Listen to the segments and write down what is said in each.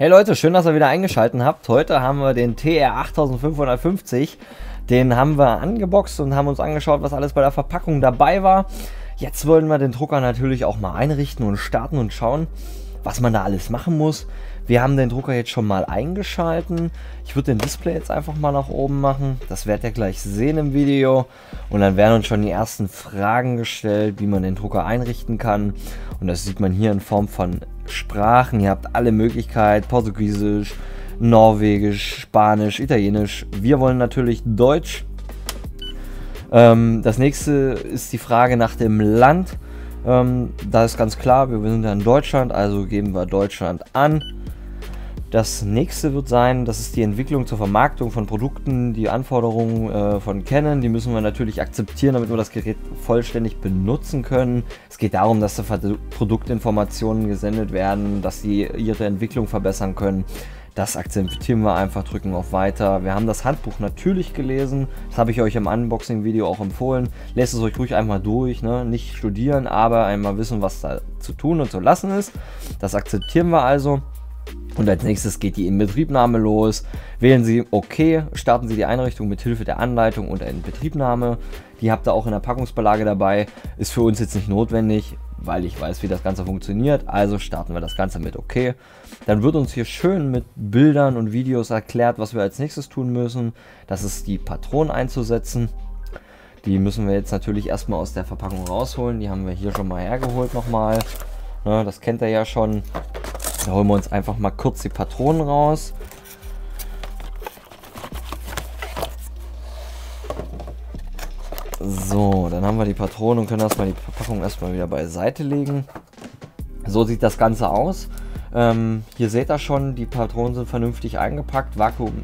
Hey Leute, schön, dass ihr wieder eingeschaltet habt. Heute haben wir den TR8550. Den haben wir angeboxt und haben uns angeschaut, was alles bei der Verpackung dabei war. Jetzt wollen wir den Drucker natürlich auch mal einrichten und starten und schauen, was man da alles machen muss. Wir haben den Drucker jetzt schon mal eingeschalten. Ich würde den Display jetzt einfach mal nach oben machen. Das werdet ihr gleich sehen im Video. Und dann werden uns schon die ersten Fragen gestellt, wie man den Drucker einrichten kann. Und das sieht man hier in Form von Sprachen. Ihr habt alle Möglichkeiten, Portugiesisch, Norwegisch, Spanisch, Italienisch. Wir wollen natürlich Deutsch. Das nächste ist die Frage nach dem Land. Da ist ganz klar, wir sind ja in Deutschland, also geben wir Deutschland an. Das nächste wird sein, das ist die Entwicklung zur Vermarktung von Produkten, die Anforderungen von Canon, die müssen wir natürlich akzeptieren, damit wir das Gerät vollständig benutzen können. Es geht darum, dass da Produktinformationen gesendet werden, dass sie ihre Entwicklung verbessern können. Das akzeptieren wir einfach, drücken auf Weiter. Wir haben das Handbuch natürlich gelesen, das habe ich euch im Unboxing-Video auch empfohlen. Lest es euch ruhig einmal durch, ne? Nicht studieren, aber einmal wissen, was da zu tun und zu lassen ist. Das akzeptieren wir also. Und als nächstes geht die Inbetriebnahme los. Wählen Sie OK, starten Sie die Einrichtung mit Hilfe der Anleitung und der Inbetriebnahme. Die habt ihr auch in der Packungsbeilage dabei. Ist für uns jetzt nicht notwendig, weil ich weiß, wie das Ganze funktioniert. Also starten wir das Ganze mit OK. Dann wird uns hier schön mit Bildern und Videos erklärt, was wir als nächstes tun müssen. Das ist die Patronen einzusetzen. Die müssen wir jetzt natürlich erstmal aus der Verpackung rausholen. Die haben wir hier schon mal hergeholt nochmal. Ne, das kennt ihr ja schon. Da holen wir uns einfach mal kurz die Patronen raus. So, dann haben wir die Patronen und können erstmal die Verpackung wieder beiseite legen. So sieht das Ganze aus. Hier seht ihr schon, die Patronen sind vernünftig eingepackt, Vakuum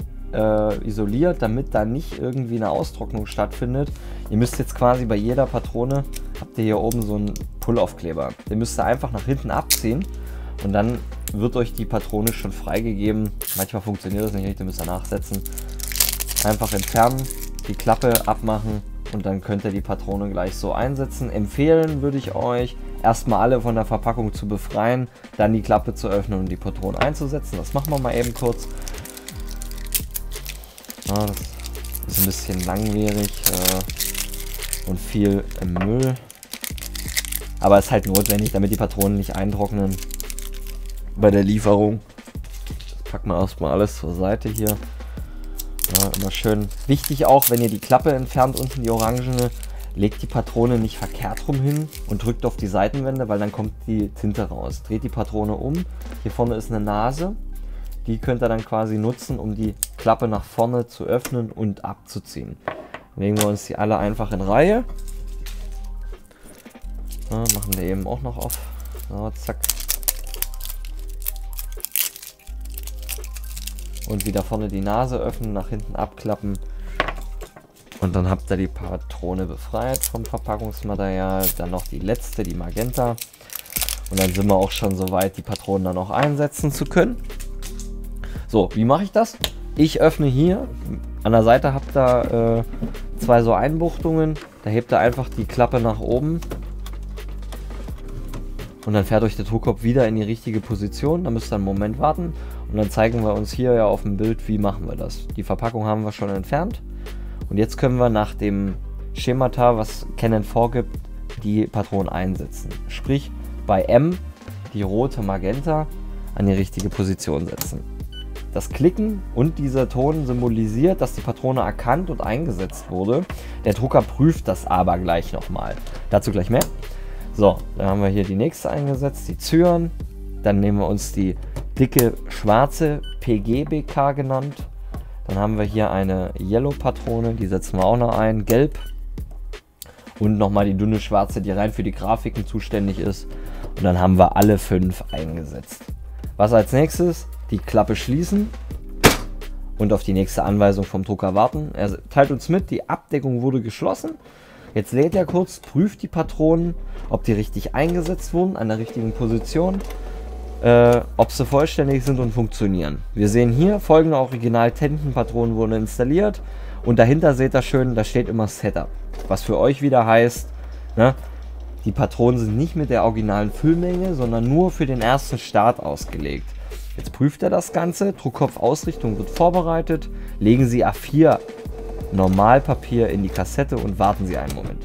isoliert, damit da nicht irgendwie eine Austrocknung stattfindet. Ihr müsst jetzt quasi bei jeder Patrone, habt ihr hier oben so einen Pull-Aufkleber. Den müsst ihr einfach nach hinten abziehen und dann wird euch die Patrone schon freigegeben. Manchmal funktioniert das nicht richtig, müsst ihr nachsetzen. Einfach entfernen, die Klappe abmachen und dann könnt ihr die Patrone gleich so einsetzen. Empfehlen würde ich euch, erstmal alle von der Verpackung zu befreien, dann die Klappe zu öffnen und die Patronen einzusetzen. Das machen wir mal eben kurz. Ja, das ist ein bisschen langwierig und viel im Müll. Aber es ist halt notwendig, damit die Patronen nicht eintrocknen bei der Lieferung. Das packen wir erstmal alles zur Seite hier. Ja, immer schön. Wichtig auch, wenn ihr die Klappe entfernt, unten die orangene, legt die Patrone nicht verkehrt rum hin und drückt auf die Seitenwände, weil dann kommt die Tinte raus. Dreht die Patrone um. Hier vorne ist eine Nase. Die könnt ihr dann quasi nutzen, um die Klappe nach vorne zu öffnen und abzuziehen. Legen wir uns die alle einfach in Reihe. Ja, machen wir eben auch noch auf. So, zack. Und wieder vorne die Nase öffnen, nach hinten abklappen. Und dann habt ihr die Patrone befreit vom Verpackungsmaterial. Dann noch die letzte, die Magenta. Und dann sind wir auch schon soweit, die Patronen dann auch einsetzen zu können. So, wie mache ich das? Ich öffne hier. An der Seite habt ihr zwei so Einbuchtungen. Da hebt ihr einfach die Klappe nach oben. Und dann fährt euch der Druckkopf wieder in die richtige Position. Da müsst ihr einen Moment warten. Und dann zeigen wir uns hier ja auf dem Bild, wie machen wir das. Die Verpackung haben wir schon entfernt. Und jetzt können wir nach dem Schemata, was Canon vorgibt, die Patronen einsetzen. Sprich, bei M die rote Magenta an die richtige Position setzen. Das Klicken und dieser Ton symbolisiert, dass die Patrone erkannt und eingesetzt wurde. Der Drucker prüft das aber gleich nochmal. Dazu gleich mehr. So, dann haben wir hier die nächste eingesetzt, die Zyan. Dann nehmen wir uns die dicke schwarze PGBK genannt. Dann haben wir hier eine Yellow-Patrone, die setzen wir auch noch ein, gelb. Und nochmal die dünne schwarze, die rein für die Grafiken zuständig ist. Und dann haben wir alle 5 eingesetzt. Was als nächstes? Die Klappe schließen und auf die nächste Anweisung vom Drucker warten. Er teilt uns mit, die Abdeckung wurde geschlossen. Jetzt lädt er kurz, prüft die Patronen, ob die richtig eingesetzt wurden, an der richtigen Position, ob sie vollständig sind und funktionieren. Wir sehen hier, folgende Original-Tintenpatronen wurden installiert und dahinter seht ihr schön, da steht immer Setup. Was für euch wieder heißt, ne, die Patronen sind nicht mit der originalen Füllmenge, sondern nur für den ersten Start ausgelegt. Jetzt prüft er das Ganze, Druckkopfausrichtung wird vorbereitet, legen Sie A4 Normalpapier in die Kassette und warten Sie einen Moment.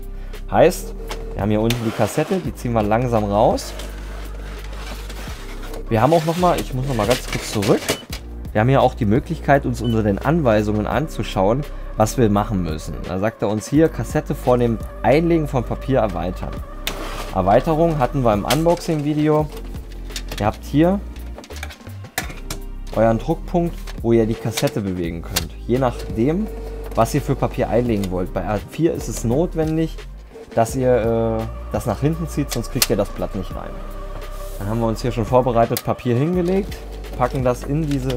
Heißt, wir haben hier unten die Kassette, die ziehen wir langsam raus. Wir haben auch nochmal, ich muss nochmal ganz kurz zurück, wir haben ja auch die Möglichkeit, uns unter den Anweisungen anzuschauen, was wir machen müssen. Da sagt er uns hier, Kassette vor dem Einlegen von Papier erweitern. Erweiterung hatten wir im Unboxing-Video. Ihr habt hier euren Druckpunkt, wo ihr die Kassette bewegen könnt. Je nachdem, was ihr für Papier einlegen wollt. Bei A4 ist es notwendig, dass ihr das nach hinten zieht, sonst kriegt ihr das Blatt nicht rein. Dann haben wir uns hier schon vorbereitet Papier hingelegt, packen das in diese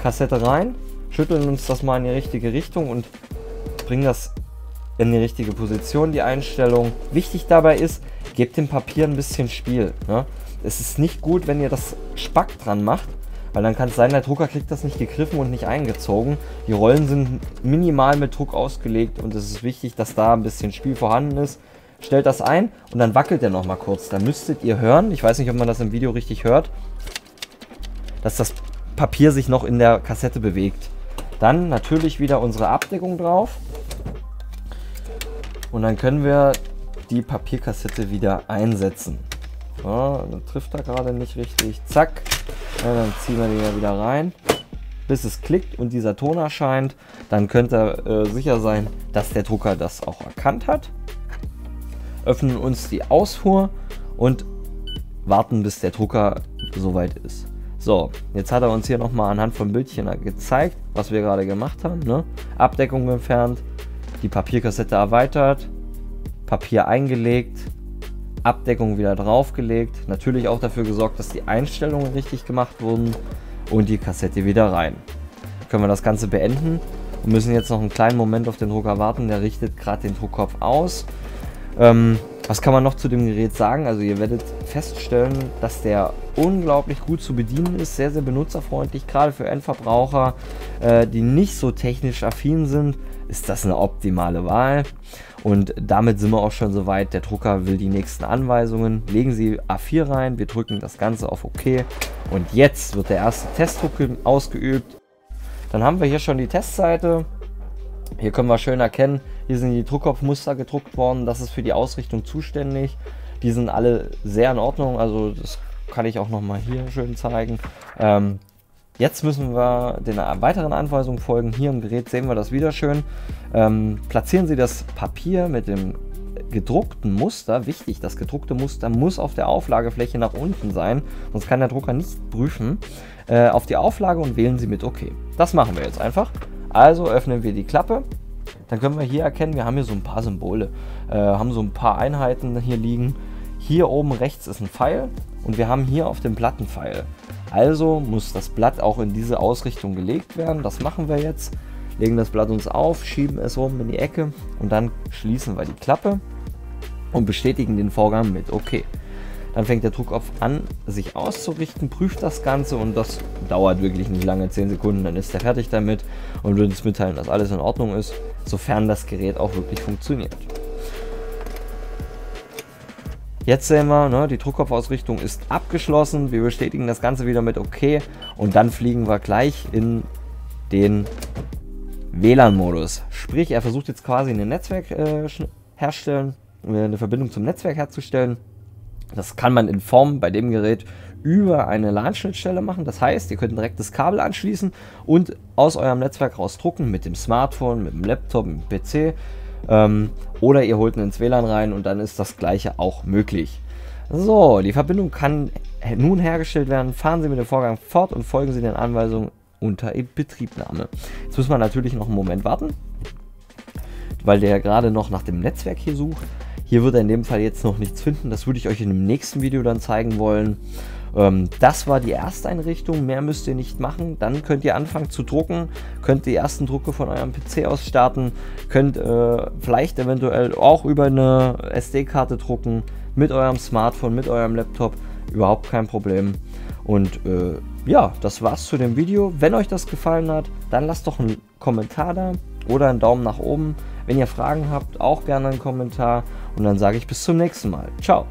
Kassette rein, schütteln uns das mal in die richtige Richtung und bringen das in die richtige Position, die Einstellung. Wichtig dabei ist, gebt dem Papier ein bisschen Spiel. Ne? Es ist nicht gut, wenn ihr das Spack dran macht, weil dann kann es sein, der Drucker kriegt das nicht gegriffen und nicht eingezogen. Die Rollen sind minimal mit Druck ausgelegt und es ist wichtig, dass da ein bisschen Spiel vorhanden ist. Stellt das ein und dann wackelt der nochmal kurz. Dann müsstet ihr hören, ich weiß nicht, ob man das im Video richtig hört, dass das Papier sich noch in der Kassette bewegt. Dann natürlich wieder unsere Abdeckung drauf. Und dann können wir die Papierkassette wieder einsetzen. Ja, dann trifft er gerade nicht richtig. Zack. Ja, dann ziehen wir den ja wieder rein, bis es klickt und dieser Ton erscheint. Dann könnt ihr sicher sein, dass der Drucker das auch erkannt hat. Öffnen uns die Ausfuhr und warten, bis der Drucker soweit ist. So, jetzt hat er uns hier nochmal anhand von Bildchen gezeigt, was wir gerade gemacht haben. Ne? Abdeckung entfernt, die Papierkassette erweitert, Papier eingelegt, Abdeckung wieder draufgelegt. Natürlich auch dafür gesorgt, dass die Einstellungen richtig gemacht wurden und die Kassette wieder rein. Können wir das Ganze beenden und müssen jetzt noch einen kleinen Moment auf den Drucker warten. Der richtet gerade den Druckkopf aus. Was kann man noch zu dem Gerät sagen? Also ihr werdet feststellen, dass der unglaublich gut zu bedienen ist, sehr, sehr benutzerfreundlich. Gerade für Endverbraucher, die nicht so technisch affin sind, ist das eine optimale Wahl. Und damit sind wir auch schon soweit. Der Drucker will die nächsten Anweisungen. Legen Sie A4 rein, wir drücken das Ganze auf OK. Und jetzt wird der erste Testdruck ausgeübt. Dann haben wir hier schon die Testseite. Hier können wir schön erkennen, hier sind die Druckkopfmuster gedruckt worden, das ist für die Ausrichtung zuständig. Die sind alle sehr in Ordnung, also das kann ich auch nochmal hier schön zeigen. Jetzt müssen wir den weiteren Anweisungen folgen. Hier im Gerät sehen wir das wieder schön. Platzieren Sie das Papier mit dem gedruckten Muster. Wichtig, das gedruckte Muster muss auf der Auflagefläche nach unten sein, sonst kann der Drucker nicht prüfen. Auf die Auflage und wählen Sie mit OK. Das machen wir jetzt einfach. Also öffnen wir die Klappe, dann können wir hier erkennen, wir haben hier so ein paar Symbole, haben so ein paar Einheiten hier liegen. Hier oben rechts ist ein Pfeil und wir haben hier auf dem Blatt einen Pfeil. Also muss das Blatt auch in diese Ausrichtung gelegt werden, das machen wir jetzt. Legen das Blatt uns auf, schieben es rum in die Ecke und dann schließen wir die Klappe und bestätigen den Vorgang mit OK. Dann fängt der Druckkopf an, sich auszurichten, prüft das Ganze und das dauert wirklich nicht lange, 10 Sekunden, dann ist er fertig damit und wird uns mitteilen, dass alles in Ordnung ist, sofern das Gerät auch wirklich funktioniert. Jetzt sehen wir, ne, die Druckkopfausrichtung ist abgeschlossen, wir bestätigen das Ganze wieder mit OK und dann fliegen wir gleich in den WLAN-Modus. Sprich, er versucht jetzt quasi ein Netzwerk eine Verbindung zum Netzwerk herzustellen. Das kann man in Form bei dem Gerät über eine LAN-Schnittstelle machen. Das heißt, ihr könnt direkt das Kabel anschließen und aus eurem Netzwerk rausdrucken mit dem Smartphone, mit dem Laptop, mit dem PC. Oder ihr holt ihn ins WLAN rein und dann ist das Gleiche auch möglich. So, die Verbindung kann nun hergestellt werden. Fahren Sie mit dem Vorgang fort und folgen Sie den Anweisungen unter Betriebnahme. Jetzt muss man natürlich noch einen Moment warten, weil der gerade noch nach dem Netzwerk hier sucht. Hier wird er in dem Fall jetzt noch nichts finden, das würde ich euch in dem nächsten Video dann zeigen wollen. Das war die Ersteinrichtung, mehr müsst ihr nicht machen. Dann könnt ihr anfangen zu drucken, könnt die ersten Drucke von eurem PC aus starten, könnt vielleicht eventuell auch über eine SD-Karte drucken, mit eurem Smartphone, mit eurem Laptop, überhaupt kein Problem. Und ja, das war's zu dem Video. Wenn euch das gefallen hat, dann lasst doch einen Kommentar da oder einen Daumen nach oben. Wenn ihr Fragen habt, auch gerne einen Kommentar. Und dann sage ich bis zum nächsten Mal. Ciao!